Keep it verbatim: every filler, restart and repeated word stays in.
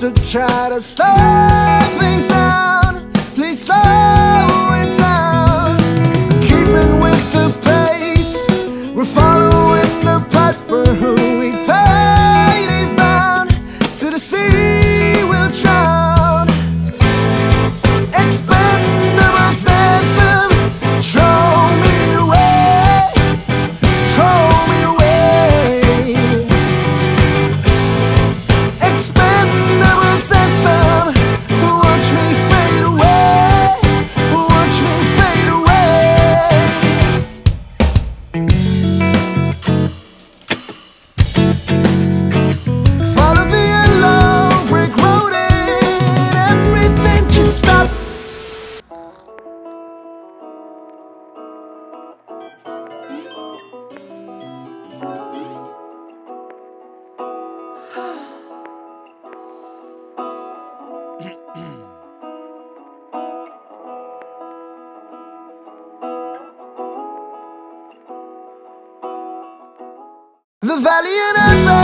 To try to slow things down, please slow it down. Keeping with the pace, we're following the piper who we paid is bound. To the sea we'll drown. Expendable anthem, throw me away, throw me away. The valley and I